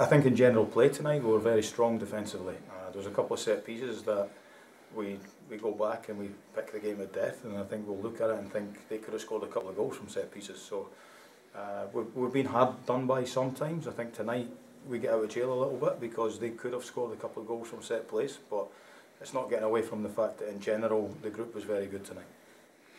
I think in general play tonight we were very strong defensively. There was a couple of set pieces that we go back and we pick the game of death, and I think we'll look at it and think they could have scored a couple of goals from set pieces. So we've been hard done by sometimes. I think tonight we get out of jail a little bit because they could have scored a couple of goals from set plays, but it's not getting away from the fact that in general the group was very good tonight.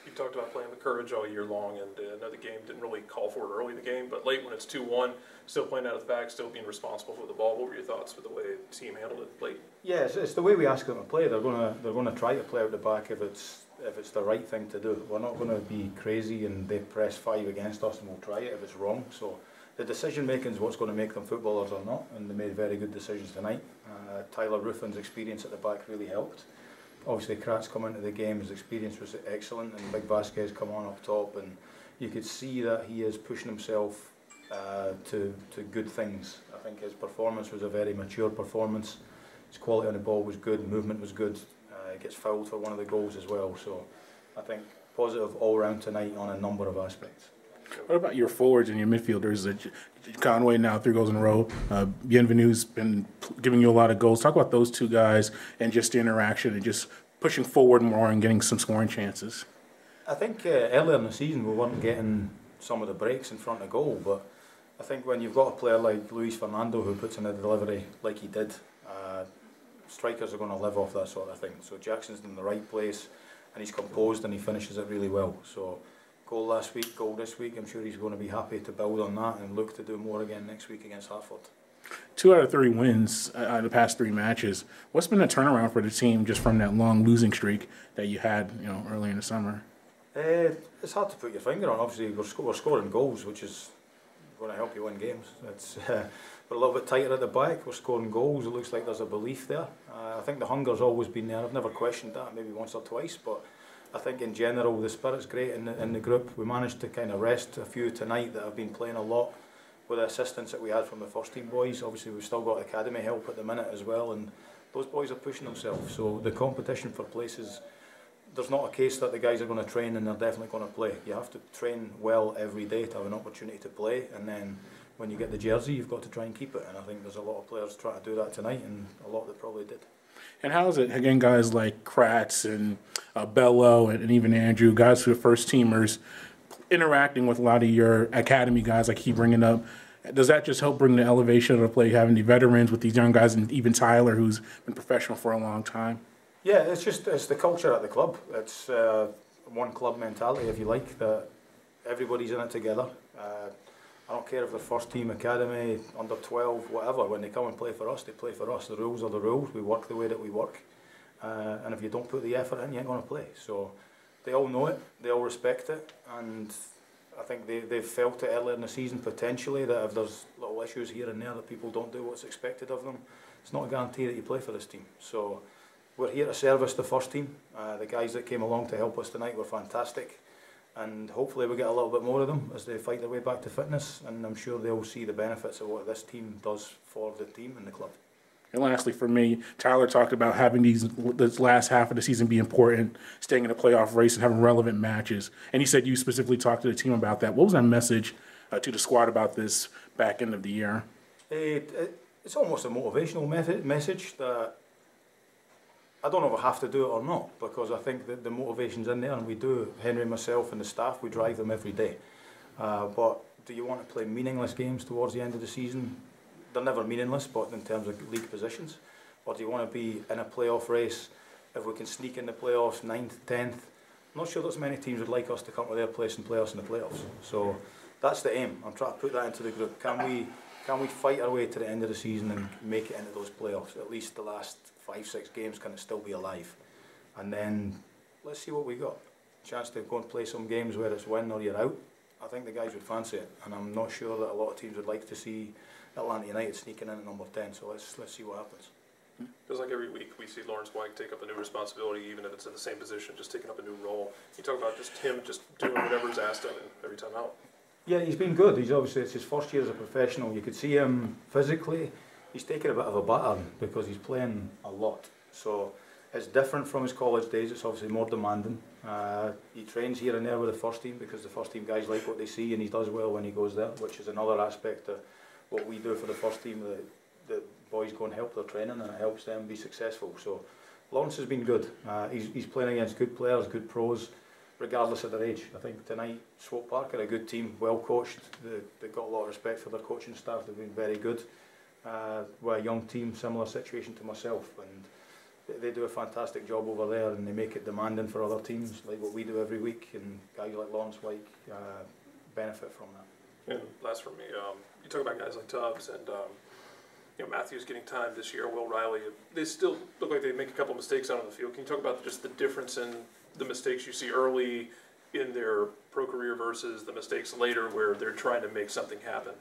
You've talked about playing with courage all year long, and I know the game didn't really call for it early in the game, but late when it's 2-1, still playing out of the back, still being responsible for the ball. What were your thoughts for the way the team handled it late? Yeah, it's the way we ask them to play. They're going to try to play out the back if it's the right thing to do. We're not going to be crazy and they press 5 against us and we'll try it if it's wrong. So the decision making is what's going to make them footballers or not, and they made very good decisions tonight. Tyler Ruffin's experience at the back really helped. Obviously Kratz come into the game, his experience was excellent, and Big Vasquez come on up top, and you could see that he is pushing himself to good things. I think his performance was a very mature performance. His quality on the ball was good, movement was good, he gets fouled for one of the goals as well, so I think positive all round tonight on a number of aspects. What about your forwards and your midfielders? Conway now 3 goals in a row. Bienvenu's been giving you a lot of goals. Talk about those two guys and just the interaction and just pushing forward more and getting some scoring chances. I think earlier in the season we weren't getting some of the breaks in front of goal, but I think when you've got a player like Luis Fernando who puts in a delivery like he did, strikers are going to live off that sort of thing. So Jackson's in the right place and he's composed and he finishes it really well. So goal last week, goal this week. I'm sure he's going to be happy to build on that and look to do more again next week against Hartford. 2 out of 3 wins out of the past 3 matches. What's been the turnaround for the team just from that long losing streak that you had, early in the summer? It's hard to put your finger on. Obviously, we're scoring goals, which is going to help you win games. We're a little bit tighter at the back. We're scoring goals. It looks like there's a belief there. I think the hunger's always been there. I've never questioned that. Maybe once or twice, but I think in general the spirit's great in the group. We managed to kind of rest a few tonight that have been playing a lot with the assistance that we had from the first team boys. Obviously we've still got academy help at the minute as well, and those boys are pushing themselves. So the competition for places, there's not a case that the guys are going to train and they're definitely going to play. You have to train well every day to have an opportunity to play, and then when you get the jersey you've got to try and keep it, and I think there's a lot of players trying to do that tonight, and a lot that probably did. And how is it, again, guys like Kratz and Bello and even Andrew, guys who are first-teamers, interacting with a lot of your academy guys like he bringing up? Does that just help bring the elevation of the play, having the veterans with these young guys, and even Tyler, who's been professional for a long time? Yeah, it's the culture at the club. It's one club mentality, if you like, that everybody's in it together. I don't care if they're first team, academy, under 12, whatever. When they come and play for us, they play for us. The rules are the rules. We work the way that we work. And if you don't put the effort in, you ain't going to play. So they all know it. They all respect it. And I think they've felt it earlier in the season potentially that if there's little issues here and there that people don't do what's expected of them, it's not a guarantee that you play for this team. So we're here to service the first team. The guys that came along to help us tonight were fantastic. And hopefully we get a little bit more of them as they fight their way back to fitness, and I'm sure they'll see the benefits of what this team does for the team and the club. And lastly for me, Tyler talked about having this last half of the season be important, staying in a playoff race and having relevant matches, and he said you specifically talked to the team about that. What was that message to the squad about this back end of the year? It's almost a motivational message that I don't know if I have to do it or not, because I think that the motivation's in there, and we do. Henry, myself and the staff, we drive them every day. But do you want to play meaningless games towards the end of the season? They're never meaningless, but in terms of league positions. Or do you want to be in a playoff race? If we can sneak in the playoffs, 9th, 10th, I'm not sure that many teams would like us to come to their place and play us in the playoffs. So that's the aim. I'm trying to put that into the group. Can we fight our way to the end of the season and make it into those playoffs? At least the last 5-6 games, can it still be alive? And then let's see what we got. Chance to go and play some games where it's win or you're out. I think the guys would fancy it, and I'm not sure that a lot of teams would like to see Atlanta United sneaking in at number 10. So let's see what happens. Feels like every week we see Lawrence White take up a new responsibility, even if it's in the same position, just taking up a new role. You talk about just him just doing whatever's asked of him every time out. Yeah, he's been good. He's obviously, it's his first year as a professional. You could see him physically, he's taking a bit of a battering because he's playing a lot. So it's different from his college days. It's obviously more demanding. He trains here and there with the first team because the first team guys like what they see, and he does well when he goes there, which is another aspect of what we do for the first team, the boys go and help their training, and it helps them be successful. So Lawrence has been good. He's playing against good players, good pros, regardless of their age. I think tonight Swope Park are a good team, well coached. They've got a lot of respect for their coaching staff. They've been very good. We're a young team, similar situation to myself, and they do a fantastic job over there, and they make it demanding for other teams, like what we do every week, and guys like Lawrence White benefit from that. And last for me, you talk about guys like Tubbs and you know, Matthew's getting time this year, Will Riley. They still look like they make a couple of mistakes out on the field. Can you talk about just the difference in the mistakes you see early in their pro career versus the mistakes later where they're trying to make something happen?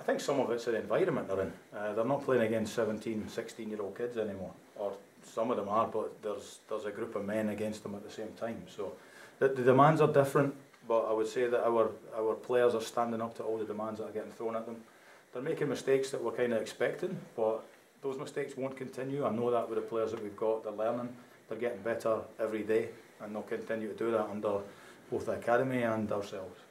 I think some of it's the environment they're in. They're not playing against 17, 16-year-old kids anymore, or some of them are, but there's a group of men against them at the same time. So the demands are different, but I would say that our players are standing up to all the demands that are getting thrown at them. They're making mistakes that we're kind of expecting, but those mistakes won't continue. I know that with the players that we've got. They're learning, they're getting better every day, and they'll continue to do that under both the academy and ourselves.